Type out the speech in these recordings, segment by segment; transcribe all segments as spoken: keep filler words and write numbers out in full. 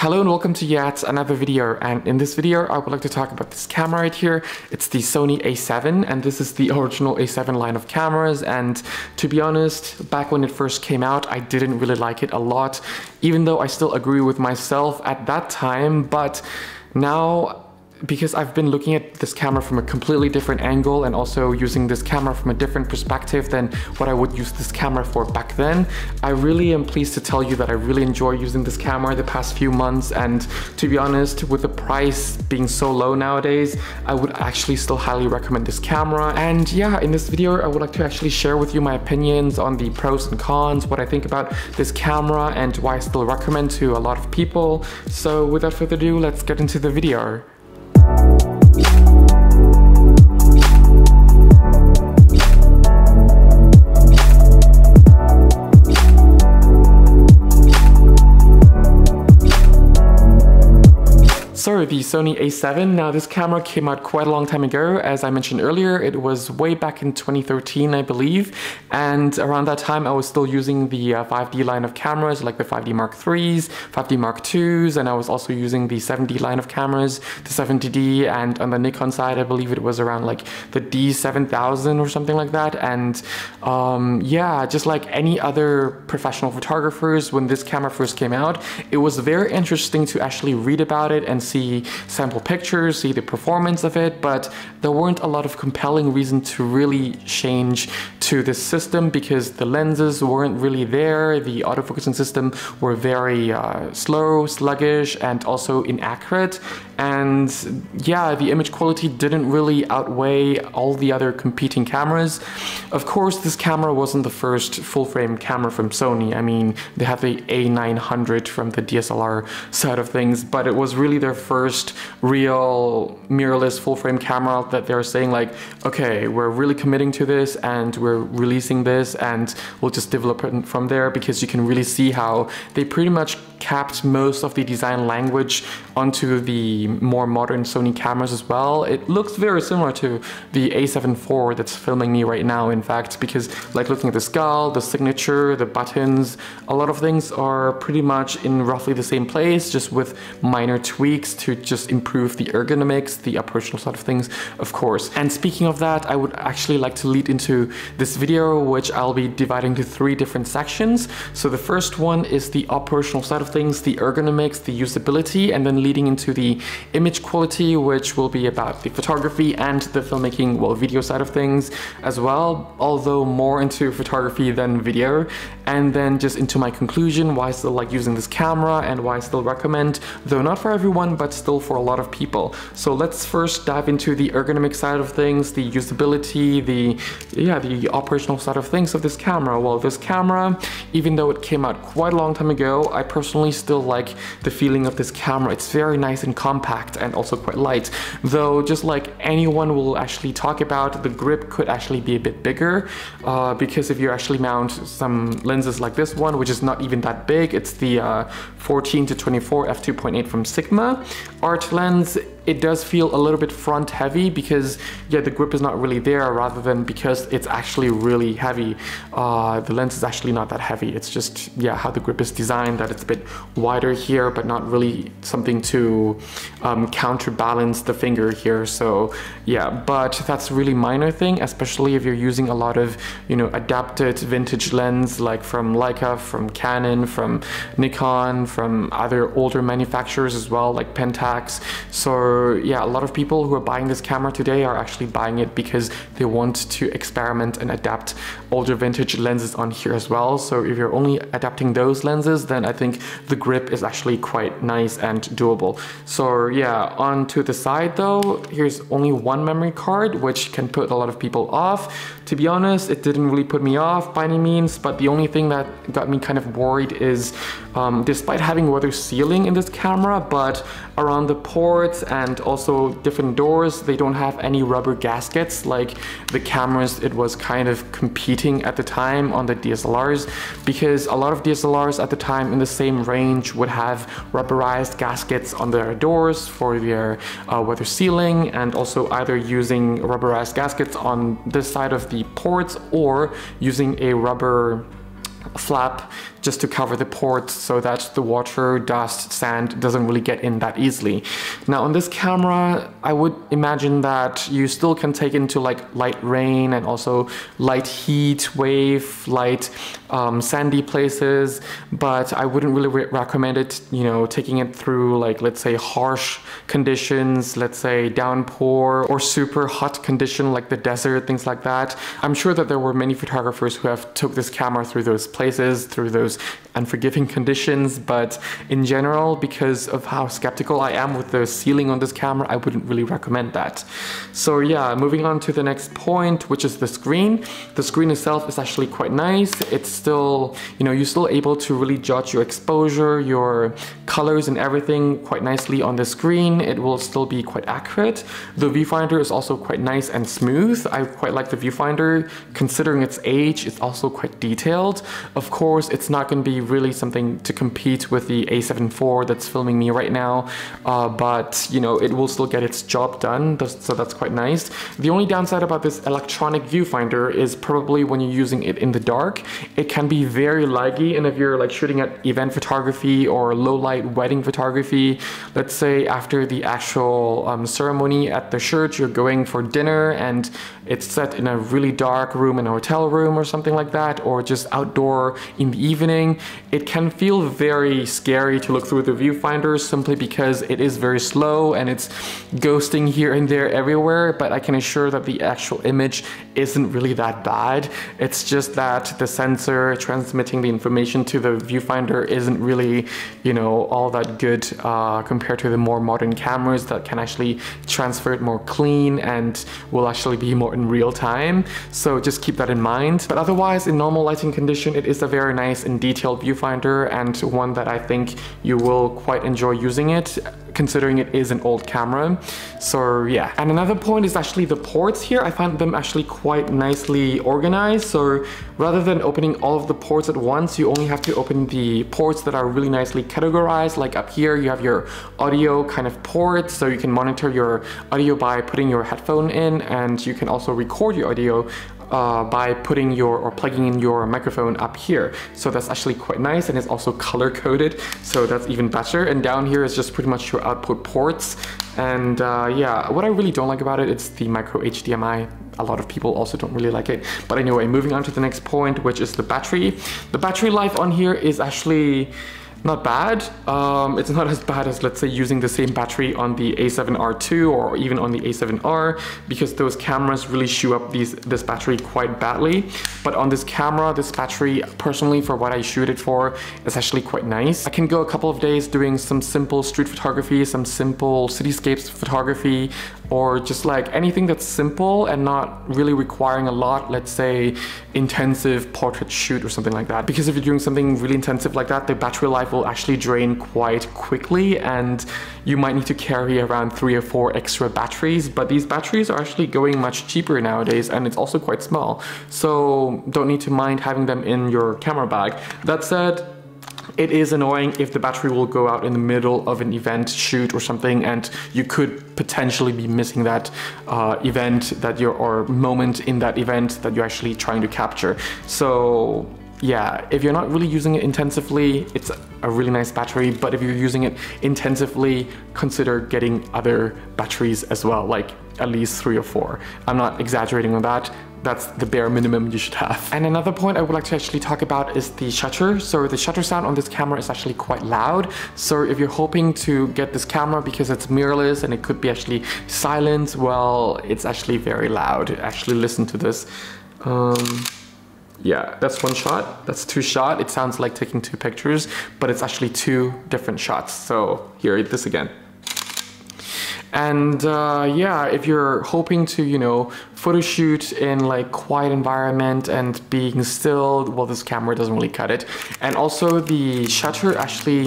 Hello and welcome to yet another video, and in this video I would like to talk about this camera right here. It's the Sony A seven, and this is the original A seven line of cameras, and to be honest, back when it first came out I didn't really like it a lot, even though I still agree with myself at that time. But now, because I've been looking at this camera from a completely different angle and also using this camera from a different perspective than what I would use this camera for back then, I really am pleased to tell you that I really enjoy using this camera the past few months. And to be honest, with the price being so low nowadays, I would actually still highly recommend this camera. And yeah, in this video I would like to actually share with you my opinions on the pros and cons, what I think about this camera, and why I still recommend to a lot of people. So without further ado, let's get into the video. So the Sony A seven, now this camera came out quite a long time ago. As I mentioned earlier, it was way back in twenty thirteen, I believe, and around that time I was still using the uh, five D line of cameras, like the five D Mark threes, five D Mark twos, and I was also using the seven D line of cameras, the seventy D, and on the Nikon side I believe it was around like the D seven thousand or something like that. And um, yeah, just like any other professional photographers, when this camera first came out, it was very interesting to actually read about it and see sample pictures, see the performance of it, but there weren't a lot of compelling reason to really change to this system because the lenses weren't really there, the autofocusing system were very uh, slow, sluggish, and also inaccurate. And yeah, the image quality didn't really outweigh all the other competing cameras. Of course, this camera wasn't the first full-frame camera from Sony. I mean, they had the A nine hundred from the D S L R side of things, but it was really their first real mirrorless full-frame camera that they're saying like, okay, we're really committing to this and we're releasing this and we'll just develop it from there, because you can really see how they pretty much capped most of the design language onto the more modern Sony cameras as well. It looks very similar to the A seven four that's filming me right now, in fact, because like looking at the skull, the signature, the buttons, a lot of things are pretty much in roughly the same place, just with minor tweaks to just improve the ergonomics, the operational side of things, of course. And speaking of that, I would actually like to lead into this video, which I'll be dividing into three different sections. So the first one is the operational side of things, the ergonomics, the usability, and then leading into the image quality, which will be about the photography and the filmmaking, well, video side of things as well, although more into photography than video. And then just into my conclusion, why I still like using this camera and why I still recommend, though not for everyone, but still for a lot of people. So let's first dive into the ergonomic side of things, the usability, the yeah, the operational side of things of this camera. Well, this camera, even though it came out quite a long time ago, I personally still like the feeling of this camera. It's very nice and compact and also quite light, though just like anyone will actually talk about, the grip could actually be a bit bigger, uh, because if you actually mount some lenses like this one, which is not even that big, it's the uh, fourteen to twenty-four f two point eight from Sigma art lens, it does feel a little bit front heavy because yeah, the grip is not really there, rather than because it's actually really heavy. Uh, the lens is actually not that heavy. It's just, yeah, how the grip is designed, that it's a bit wider here, but not really something to um, counterbalance the finger here. So yeah, but that's a really minor thing, especially if you're using a lot of, you know, adapted vintage lens, like from Leica, from Canon, from Nikon, from other older manufacturers as well, like Pentax. So yeah, a lot of people who are buying this camera today are actually buying it because they want to experiment and adapt older vintage lenses on here as well. So if you're only adapting those lenses, then I think the grip is actually quite nice and doable. So yeah, on to the side though, here's only one memory card, which can put a lot of people off. To be honest, it didn't really put me off by any means, but the only thing that got me kind of worried is um, despite having weather sealing in this camera, but around the ports and And also different doors, they don't have any rubber gaskets like the cameras it was kind of competing at the time on the D S L Rs, because a lot of D S L Rs at the time in the same range would have rubberized gaskets on their doors for their uh, weather sealing, and also either using rubberized gaskets on this side of the ports or using a rubber flap just to cover the ports so that the water, dust, sand doesn't really get in that easily. Now on this camera, I would imagine that you still can take into like light rain and also light heat wave, light um, sandy places, but I wouldn't really re recommend it, you know, taking it through like, let's say harsh conditions, let's say downpour or super hot condition like the desert, things like that. I'm sure that there were many photographers who have took this camera through those places, through those unforgiving conditions, but in general, because of how skeptical I am with the sealing on this camera, I wouldn't really recommend that. So yeah, moving on to the next point, which is the screen. The screen itself is actually quite nice. It's still, you know, you're still able to really judge your exposure, your colors and everything quite nicely on the screen. It will still be quite accurate. The viewfinder is also quite nice and smooth. I quite like the viewfinder. Considering its age, it's also quite detailed. Of course, it's not going to be really something to compete with the A seven four that's filming me right now, uh, but you know, it will still get its job done, so that's quite nice. The only downside about this electronic viewfinder is probably when you're using it in the dark, it can be very laggy, and if you're like shooting at event photography or low light wedding photography, let's say after the actual um, ceremony at the church, you're going for dinner and it's set in a really dark room, in a hotel room or something like that, or just outdoor in the evening, it can feel very scary to look through the viewfinder simply because it is very slow and it's ghosting here and there everywhere, but I can assure that the actual image isn't really that bad. It's just that the sensor transmitting the information to the viewfinder isn't really, you know, all that good uh, compared to the more modern cameras that can actually transfer it more clean and will actually be more in real time. So just keep that in mind. But otherwise, in normal lighting condition, it is a very nice and detailed viewfinder and one that I think you will quite enjoy using it, considering it is an old camera. So yeah. And another point is actually the ports here. I found them actually quite nicely organized. So rather than opening all of the ports at once, you only have to open the ports that are really nicely categorized. Like up here, you have your audio kind of port, so you can monitor your audio by putting your headphone in, and you can also record your audio Uh, by putting your or plugging in your microphone up here. So that's actually quite nice, and it's also color coded, so that's even better. And down here is just pretty much your output ports. And uh, yeah, what I really don't like about it, it's the micro H D M I. A lot of people also don't really like it. But anyway, moving on to the next point, which is the battery. The battery life on here is actually not bad. Um, it's not as bad as, let's say, using the same battery on the A seven R two or even on the A seven R, because those cameras really chew up these this battery quite badly. But on this camera, this battery, personally, for what I shoot it for, is actually quite nice. I can go a couple of days doing some simple street photography, some simple cityscapes photography, or just like anything that's simple and not really requiring a lot, let's say intensive portrait shoot or something like that. Because if you're doing something really intensive like that, the battery life will actually drain quite quickly and you might need to carry around three or four extra batteries. But these batteries are actually going much cheaper nowadays, and it's also quite small. So don't need to mind having them in your camera bag. That said, it is annoying if the battery will go out in the middle of an event shoot or something, and you could potentially be missing that uh, event that you're, or moment in that event that you're actually trying to capture. So yeah, if you're not really using it intensively, it's a really nice battery. But if you're using it intensively, consider getting other batteries as well, like at least three or four. I'm not exaggerating on that. That's the bare minimum you should have. And another point I would like to actually talk about is the shutter. So the shutter sound on this camera is actually quite loud. So if you're hoping to get this camera because it's mirrorless and it could be actually silent, well, it's actually very loud. Actually listen to this. Um, Yeah, that's one shot, that's two shot. It sounds like taking two pictures, but it's actually two different shots. So here, this again. And uh, yeah, if you're hoping to, you know, photo shoot in like quiet environment and being still, well, this camera doesn't really cut it. And also the shutter actually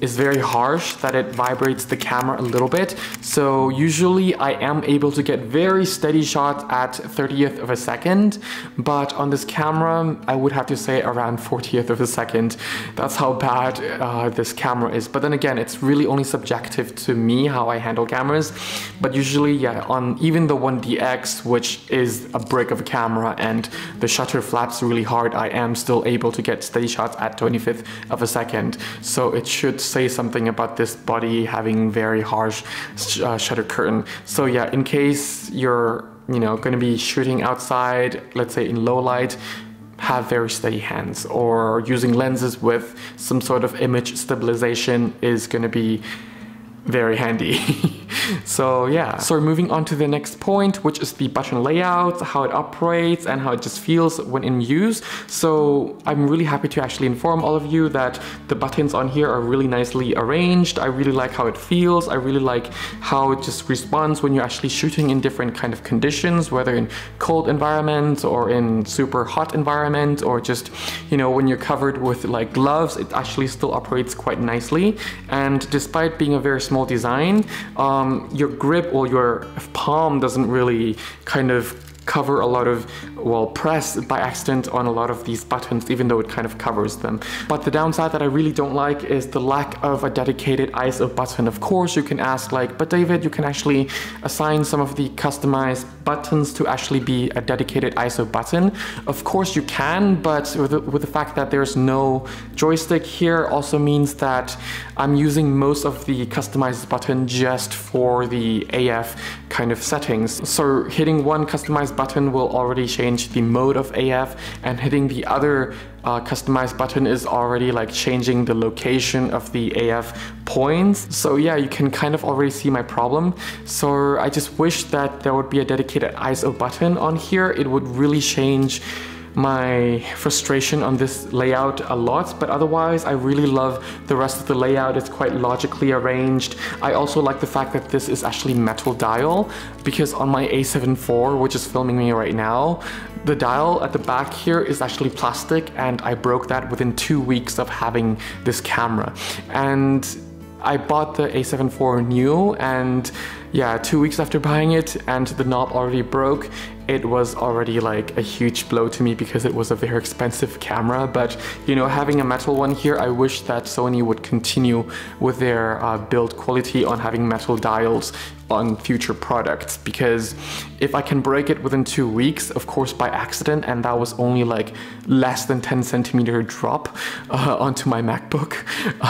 is very harsh, that it vibrates the camera a little bit. So usually I am able to get very steady shots at thirtieth of a second, but on this camera I would have to say around fortieth of a second. That's how bad uh, this camera is. But then again, it's really only subjective to me how I handle cameras. But usually, yeah, on even the one D X, which is a brick of a camera and the shutter flaps really hard, I am still able to get steady shots at twenty-fifth of a second. So it should say something about this body having very harsh sh uh, shutter curtain. So yeah, in case you're, you know, going to be shooting outside, let's say in low light, have very steady hands, or using lenses with some sort of image stabilization is going to be very handy. So yeah, so we're moving on to the next point, which is the button layout, how it operates and how it just feels when in use. So I'm really happy to actually inform all of you that the buttons on here are really nicely arranged. I really like how it feels. I really like how it just responds when you're actually shooting in different kind of conditions, whether in cold environments or in super hot environment, or just, you know, when you're covered with like gloves, it actually still operates quite nicely. And despite being a very small design, um, your grip or your palm doesn't really kind of cover a lot of, well, press by accident on a lot of these buttons, even though it kind of covers them. But the downside that I really don't like is the lack of a dedicated I S O button. Of course, you can ask like, but David, you can actually assign some of the customized buttons to actually be a dedicated I S O button. Of course you can, but with the, with the fact that there's no joystick here also means that I'm using most of the customized button just for the A F kind of settings. So hitting one customized button will already change the mode of A F, and hitting the other uh, customized button is already like changing the location of the A F points. So yeah, you can kind of already see my problem. So I just wish that there would be a dedicated I S O button on here. It would really change my frustration on this layout a lot, but otherwise I really love the rest of the layout. It's quite logically arranged. I also like the fact that this is actually metal dial, because on my A seven four, which is filming me right now, the dial at the back here is actually plastic, and I broke that within two weeks of having this camera. And I bought the A seven four new, and yeah, two weeks after buying it and the knob already broke, it was already like a huge blow to me because it was a very expensive camera. But you know, having a metal one here, I wish that Sony would continue with their uh, build quality on having metal dials on future products, because if I can break it within two weeks, of course by accident, and that was only like less than ten centimeter drop uh, onto my MacBook,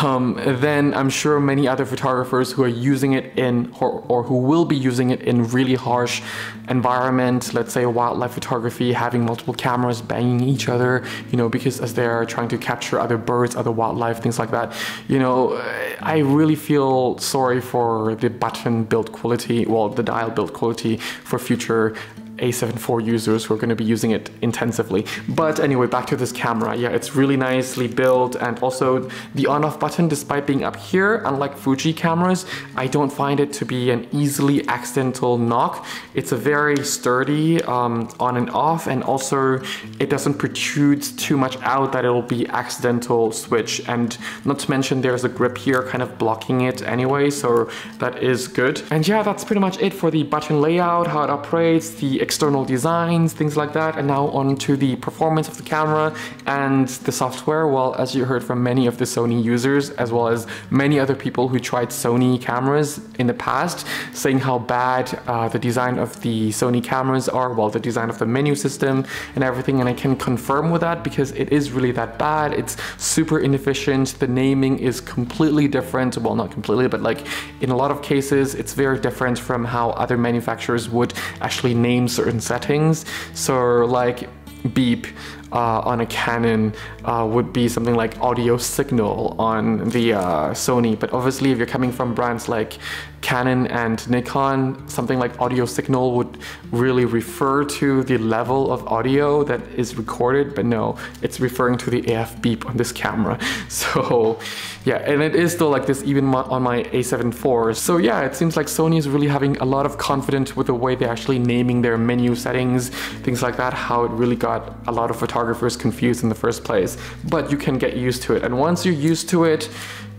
um, then I'm sure many other photographers who are using it in, or, or who will be using it in really harsh environment, let's say wildlife photography, having multiple cameras banging each other, you know, because as they're trying to capture other birds, other wildlife, things like that, you know, I really feel sorry for the button build quality. Well, the dial build quality for future A seven four users who are going to be using it intensively. But anyway, back to this camera. Yeah, it's really nicely built, and also the on-off button, despite being up here, unlike Fuji cameras, I don't find it to be an easily accidental knock. It's a very sturdy um, on and off, and also it doesn't protrude too much out that it'll be accidental switch. And not to mention there's a grip here kind of blocking it anyway, so that is good. And yeah, that's pretty much it for the button layout, how it operates, the external designs, things like that. And now on to the performance of the camera and the software. Well, as you heard from many of the Sony users, as well as many other people who tried Sony cameras in the past, saying how bad uh, the design of the Sony cameras are, well, the design of the menu system and everything. And I can confirm with that, because it is really that bad. It's super inefficient. The naming is completely different. Well, not completely, but like in a lot of cases, it's very different from how other manufacturers would actually name certain settings. So like beep uh, on a Canon uh, would be something like audio signal on the uh, Sony. But obviously if you're coming from brands like Canon and Nikon, something like audio signal would really refer to the level of audio that is recorded, but no, it's referring to the A F beep on this camera. So yeah, and it is still like this even on my A seven four. So yeah, it seems like Sony is really having a lot of confidence with the way they're actually naming their menu settings, things like that, how it really got a lot of photographers confused in the first place. But you can get used to it, and once you're used to it,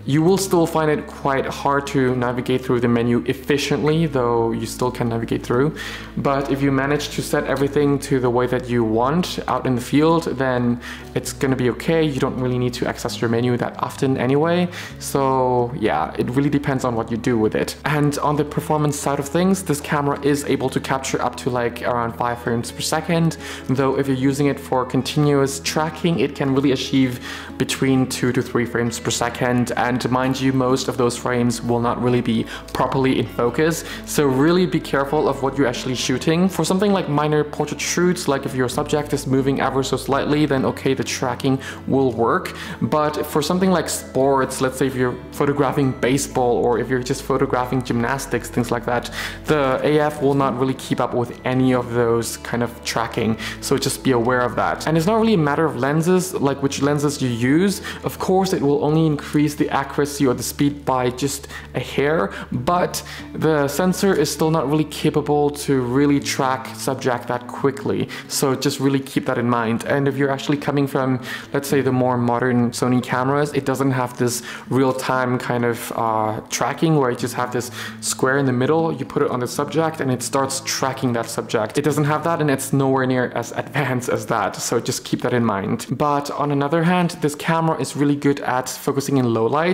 You will still find it quite hard to navigate through the menu efficiently, though you still can navigate through. But if you manage to set everything to the way that you want out in the field, then it's gonna be okay. You don't really need to access your menu that often anyway. So yeah, it really depends on what you do with it. And on the performance side of things, this camera is able to capture up to like around five frames per second, though if you're using it for continuous tracking, it can really achieve between two to three frames per second. And And mind you, most of those frames will not really be properly in focus, so really be careful of what you're actually shooting. For something like minor portrait shoots, like if your subject is moving ever so slightly, then okay, the tracking will work. But for something like sports, let's say if you're photographing baseball or if you're just photographing gymnastics, things like that, the A F will not really keep up with any of those kind of tracking, so just be aware of that. And it's not really a matter of lenses, like which lenses you use. Of course, it will only increase the accuracy or the speed by just a hair, but the sensor is still not really capable to really track subject that quickly, so just really keep that in mind. And if you're actually coming from, let's say, the more modern Sony cameras, it doesn't have this real-time kind of uh, tracking where you just have this square in the middle, you put it on the subject and it starts tracking that subject. It doesn't have that, and it's nowhere near as advanced as that, so just keep that in mind. But on another hand, this camera is really good at focusing in low light.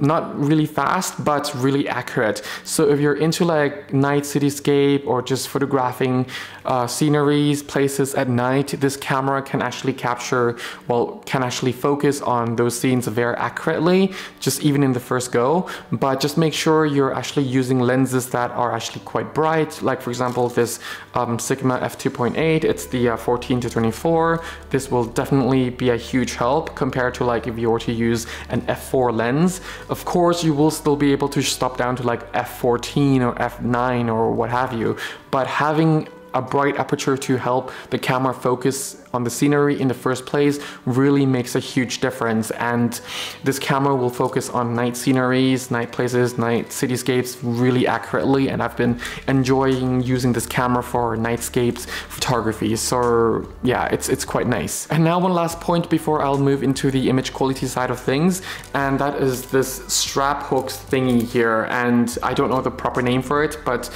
Not really fast, but really accurate. So if you're into like night cityscape or just photographing uh, sceneries, places at night, this camera can actually capture, well, can actually focus on those scenes very accurately, just even in the first go. But just make sure you're actually using lenses that are actually quite bright. Like for example, this um, Sigma f two point eight, it's the uh, fourteen to twenty-four. This will definitely be a huge help compared to like if you were to use an f four lens. Of course, you will still be able to stop down to like f fourteen or f nine or what have you, but having a bright aperture to help the camera focus on the scenery in the first place really makes a huge difference. And this camera will focus on night sceneries, night places, night cityscapes really accurately, and I've been enjoying using this camera for nightscapes photography, so yeah, it's, it's quite nice. And now one last point before I'll move into the image quality side of things, and that is this strap hooks thingy here, and I don't know the proper name for it, but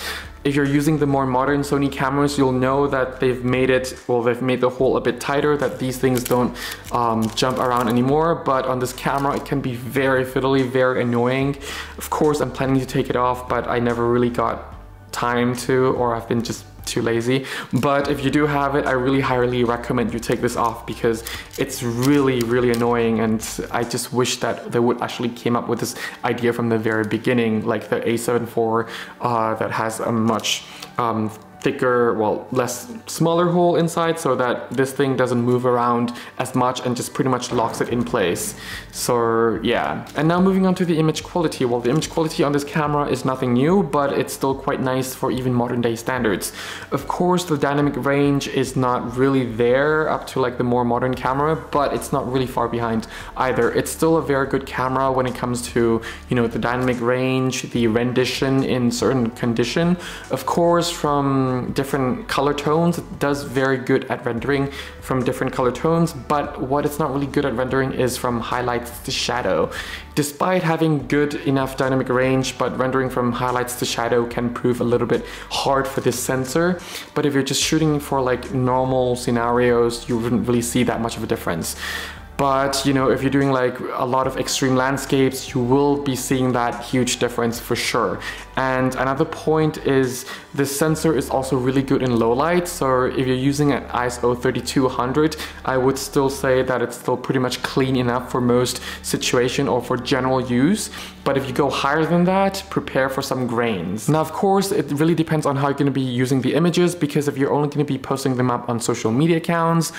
if you're using the more modern Sony cameras, you'll know that they've made it, well, they've made the hole a bit tighter, that these things don't um, jump around anymore. But on this camera, it can be very fiddly, very annoying. Of course, I'm planning to take it off, but I never really got time to, or I've been just too lazy. But if you do have it, I really highly recommend you take this off, because it's really, really annoying, and I just wish that they would actually came up with this idea from the very beginning, like the A seven four uh, that has a much um, thicker, well, less smaller hole inside, so that this thing doesn't move around as much and just pretty much locks it in place. So yeah. And now moving on to the image quality. Well, the image quality on this camera is nothing new, but it's still quite nice for even modern day standards. Of course, the dynamic range is not really there up to like the more modern camera, but it's not really far behind either. It's still a very good camera when it comes to, you know, the dynamic range, the rendition in certain condition. Of course, from different color tones, it does very good at rendering from different color tones, but what it's not really good at rendering is from highlights to shadow. Despite having good enough dynamic range, but rendering from highlights to shadow can prove a little bit hard for this sensor. But if you're just shooting for like normal scenarios, you wouldn't really see that much of a difference. But, you know, if you're doing like a lot of extreme landscapes, you will be seeing that huge difference for sure. And another point is this sensor is also really good in low light. So if you're using an I S O thirty-two hundred, I would still say that it's still pretty much clean enough for most situation or for general use. But if you go higher than that, prepare for some grains. Now, of course, it really depends on how you're going to be using the images, because if you're only going to be posting them up on social media accounts,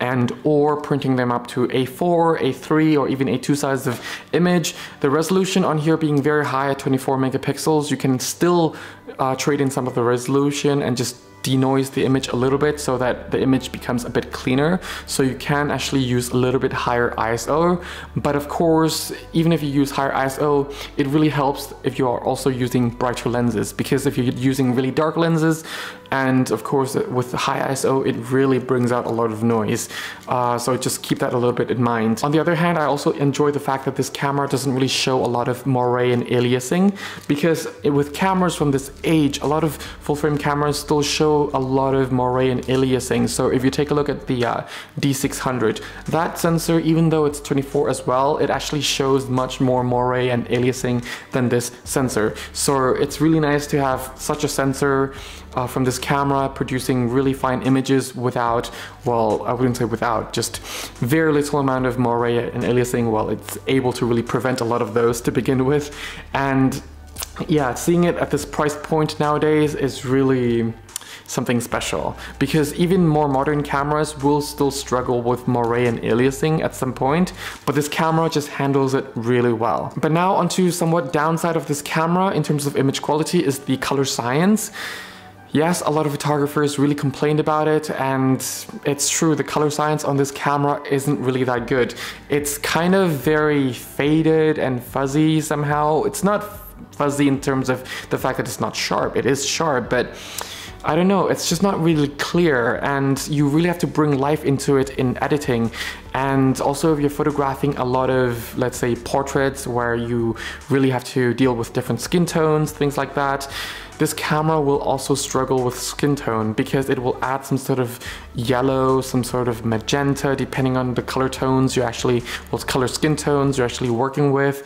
and or printing them up to A four, A three, or even A two size of image, the resolution on here being very high at twenty-four megapixels, you can still uh, trade in some of the resolution and just denoise the image a little bit so that the image becomes a bit cleaner. So you can actually use a little bit higher I S O. But of course, even if you use higher I S O, it really helps if you are also using brighter lenses, because if you're using really dark lenses, and of course with high I S O, it really brings out a lot of noise. Uh, so just keep that a little bit in mind. On the other hand, I also enjoy the fact that this camera doesn't really show a lot of moire and aliasing, because it, with cameras from this age, a lot of full frame cameras still show a lot of moire and aliasing. So if you take a look at the uh, D six hundred, that sensor, even though it's twenty-four as well, it actually shows much more moire and aliasing than this sensor. So it's really nice to have such a sensor Uh, from this camera producing really fine images without, well, I wouldn't say without, just very little amount of moire and aliasing. Well, it's able to really prevent a lot of those to begin with. And yeah, seeing it at this price point nowadays is really something special, because even more modern cameras will still struggle with moire and aliasing at some point, but this camera just handles it really well. But now onto somewhat downside of this camera in terms of image quality is the color science. Yes, a lot of photographers really complained about it, and it's true, the color science on this camera isn't really that good. It's kind of very faded and fuzzy somehow. It's not fuzzy in terms of the fact that it's not sharp. It is sharp, but I don't know, it's just not really clear, and you really have to bring life into it in editing. And also if you're photographing a lot of, let's say, portraits where you really have to deal with different skin tones, things like that, this camera will also struggle with skin tone, because it will add some sort of yellow, some sort of magenta, depending on the color tones you actually, well, color skin tones you're actually working with.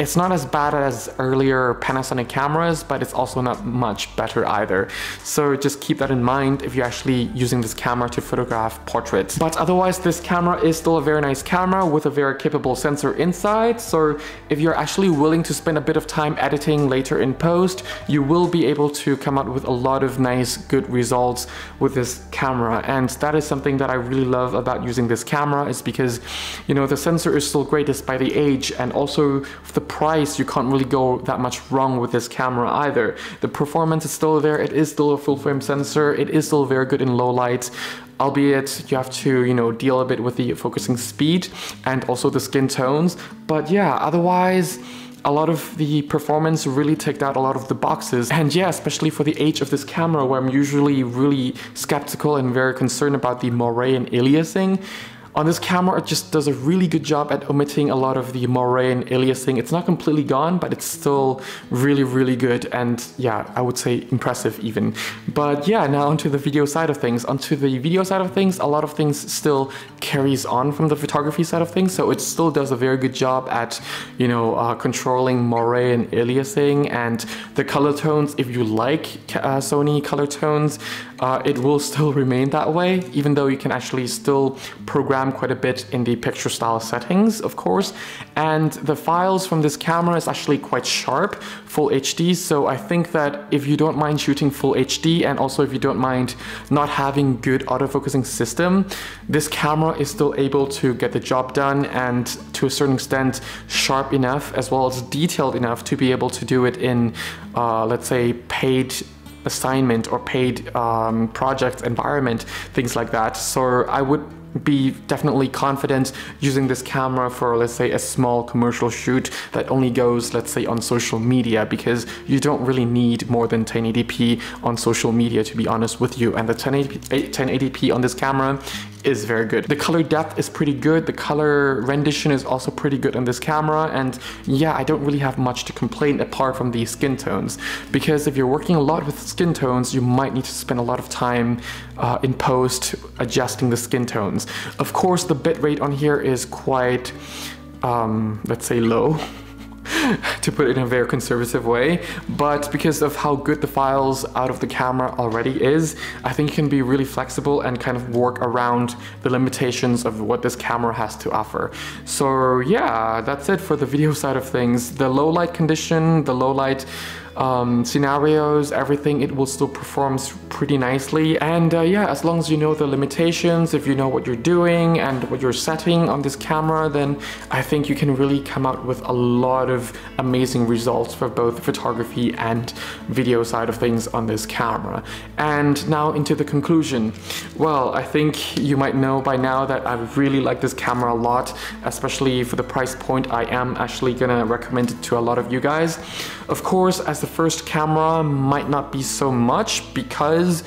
It's not as bad as earlier Panasonic cameras, but it's also not much better either. So just keep that in mind if you're actually using this camera to photograph portraits. But otherwise, this camera is still a very nice camera with a very capable sensor inside. So if you're actually willing to spend a bit of time editing later in post, you will be able to come out with a lot of nice, good results with this camera. And that is something that I really love about using this camera, is because, you know, the sensor is still great despite the age, and also the price, you can't really go that much wrong with this camera either. The performance is still there, it is still a full frame sensor, it is still very good in low light, albeit you have to, you know, deal a bit with the focusing speed and also the skin tones. But yeah, otherwise, a lot of the performance really ticked out a lot of the boxes. And yeah, especially for the age of this camera, where I'm usually really skeptical and very concerned about the moire and aliasing, on this camera, it just does a really good job at omitting a lot of the moire and aliasing. It's not completely gone, but it's still really, really good. And yeah, I would say impressive even. But yeah, now onto the video side of things. Onto the video side of things, a lot of things still carries on from the photography side of things. So it still does a very good job at, you know, uh, controlling moire and aliasing and the color tones. If you like uh, Sony color tones, uh, it will still remain that way, even though you can actually still program quite a bit in the picture style settings, of course. And the files from this camera is actually quite sharp, full H D. So I think that if you don't mind shooting full H D, and also if you don't mind not having good autofocusing system, this camera is still able to get the job done, and to a certain extent sharp enough as well as detailed enough to be able to do it in uh, let's say paid assignment or paid um, project environment, things like that. So I would be definitely confident using this camera for, let's say, a small commercial shoot that only goes, let's say, on social media, because you don't really need more than ten eighty p on social media, to be honest with you. And the ten eighty p on this camera is very good. The color depth is pretty good. The color rendition is also pretty good on this camera. And yeah, I don't really have much to complain apart from the skin tones, because if you're working a lot with skin tones, you might need to spend a lot of time uh, in post adjusting the skin tones. Of course, the bitrate on here is quite, um, let's say, low. To put it in a very conservative way, but because of how good the files out of the camera already is, I think you can be really flexible and kind of work around the limitations of what this camera has to offer. So yeah, that's it for the video side of things. The low light condition, the low light um, scenarios, everything, it will still perform pretty nicely. And uh, yeah, as long as you know the limitations, if you know what you're doing and what you're setting on this camera, then I think you can really come out with a lot of amazing results for both photography and video side of things on this camera. And now into the conclusion. Well, I think you might know by now that I really like this camera a lot, especially for the price point. I am actually gonna recommend it to a lot of you guys. Of course, as the first camera, might not be so much because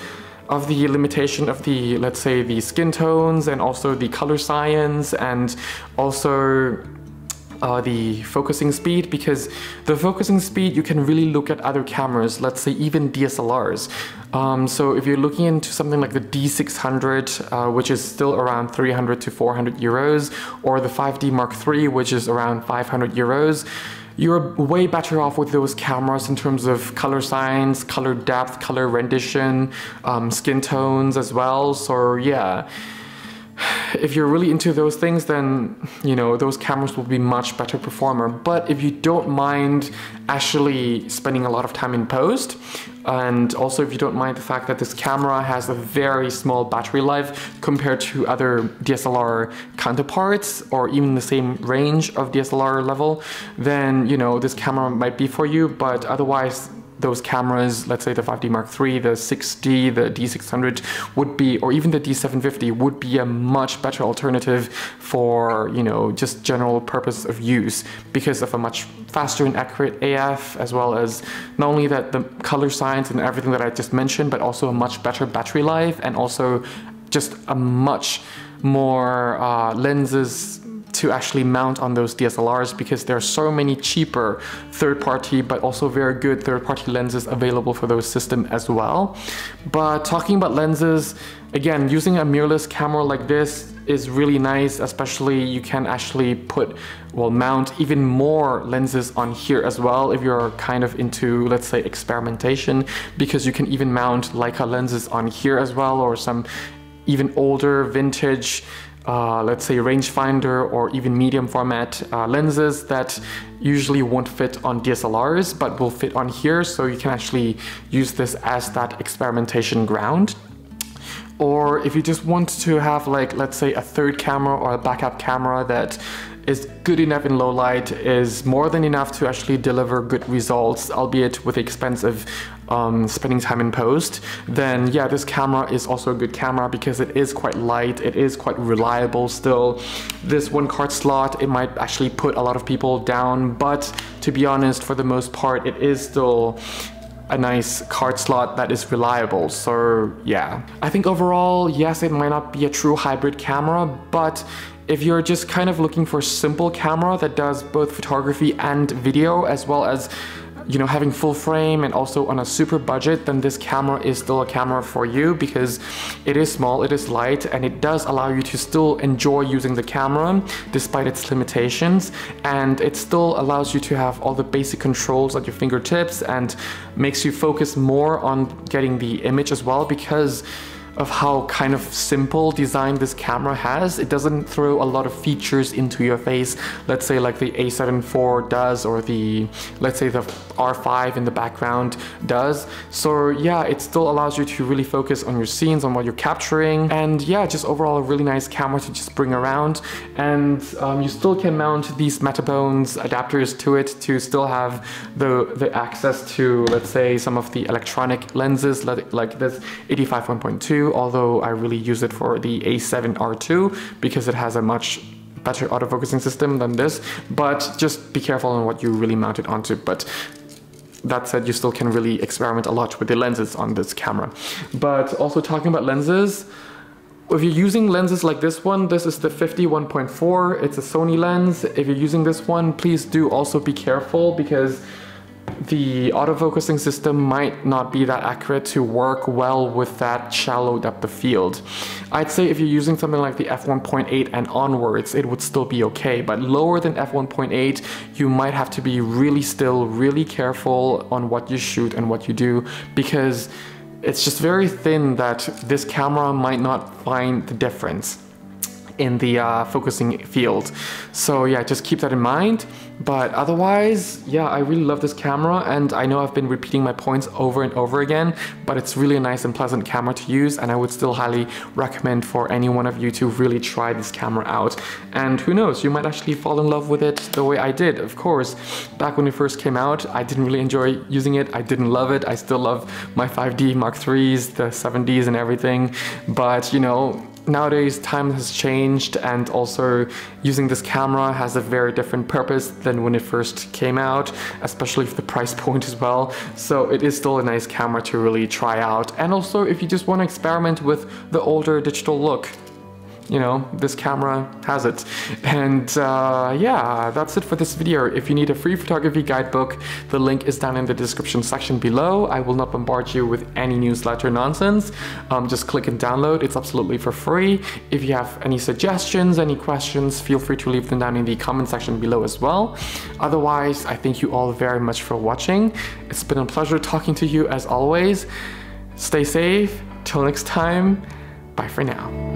of the limitation of the, let's say, the skin tones and also the color science and also Uh, the focusing speed, because the focusing speed you can really look at other cameras, let's say even D S L Rs. Um, so if you're looking into something like the D six hundred, uh, which is still around three hundred to four hundred euros, or the five D Mark three, which is around five hundred euros, you're way better off with those cameras in terms of color science, color depth, color rendition, um, skin tones as well. So yeah. If you're really into those things, then, you know, those cameras will be much better performer. But if you don't mind actually spending a lot of time in post, and also if you don't mind the fact that this camera has a very small battery life compared to other D S L R counterparts or even the same range of D S L R level, then, you know, this camera might be for you. But otherwise, those cameras, let's say the five D Mark three, the six D, the D six hundred would be, or even the D seven fifty would be a much better alternative for, you know, just general purpose of use, because of a much faster and accurate A F, as well as not only that, the color science and everything that I just mentioned, but also a much better battery life, and also just a much more uh, lenses to actually mount on those D S L Rs, because there are so many cheaper third-party but also very good third-party lenses available for those systems as well. But talking about lenses, again, using a mirrorless camera like this is really nice, especially you can actually put, well, mount even more lenses on here as well if you're kind of into, let's say, experimentation, because you can even mount Leica lenses on here as well, or some even older vintage Uh, let's say rangefinder or even medium format uh, lenses that usually won't fit on D S L Rs but will fit on here, so you can actually use this as that experimentation ground. Or if you just want to have, like, let's say a third camera or a backup camera that is good enough in low light, is more than enough to actually deliver good results, albeit with the expense of um, spending time in post, then yeah, this camera is also a good camera because it is quite light, it is quite reliable still. This one card slot, it might actually put a lot of people down, but to be honest, for the most part, it is still a nice card slot that is reliable. So yeah, I think overall, yes, it might not be a true hybrid camera, but if you're just kind of looking for a simple camera that does both photography and video, as well as, you know, having full frame and also on a super budget, then this camera is still a camera for you, because it is small, it is light, and it does allow you to still enjoy using the camera despite its limitations, and it still allows you to have all the basic controls at your fingertips and makes you focus more on getting the image as well, because of how kind of simple design this camera has. It doesn't throw a lot of features into your face, let's say like the A seven four does, or the, let's say the R five in the background does. So yeah, it still allows you to really focus on your scenes, on what you're capturing, and yeah, just overall a really nice camera to just bring around. And um, you still can mount these Metabones adapters to it to still have the, the access to, let's say, some of the electronic lenses like, like this eighty-five one point two, although I really use it for the A seven R two because it has a much better autofocusing system than this. But just be careful on what you really mount it onto. But that said, you still can really experiment a lot with the lenses on this camera. But also talking about lenses, if you're using lenses like this one, this is the fifty one point four, it's a Sony lens. If you're using this one, please do also be careful, because the autofocusing system might not be that accurate to work well with that shallow depth of field. I'd say if you're using something like the f one point eight and onwards, it would still be okay, but lower than f one point eight, you might have to be really still, really careful on what you shoot and what you do, because it's just very thin that this camera might not find the difference. in the uh, focusing field. So yeah, just keep that in mind. But otherwise, yeah, I really love this camera, and I know I've been repeating my points over and over again, but it's really a nice and pleasant camera to use, and I would still highly recommend for any one of you to really try this camera out. And who knows, you might actually fall in love with it the way I did. Of course, back when it first came out, I didn't really enjoy using it, I didn't love it, I still love my five D Mark threes, the seven Ds and everything, but you know, nowadays time has changed, and also using this camera has a very different purpose than when it first came out, especially for the price point as well. So it is still a nice camera to really try out, and also if you just want to experiment with the older digital look, you know, this camera has it. And uh, yeah, that's it for this video. If you need a free photography guidebook, the link is down in the description section below. I will not bombard you with any newsletter nonsense. Um, just click and download. It's absolutely for free. If you have any suggestions, any questions, feel free to leave them down in the comment section below as well. Otherwise, I thank you all very much for watching. It's been a pleasure talking to you as always. Stay safe. Till next time. Bye for now.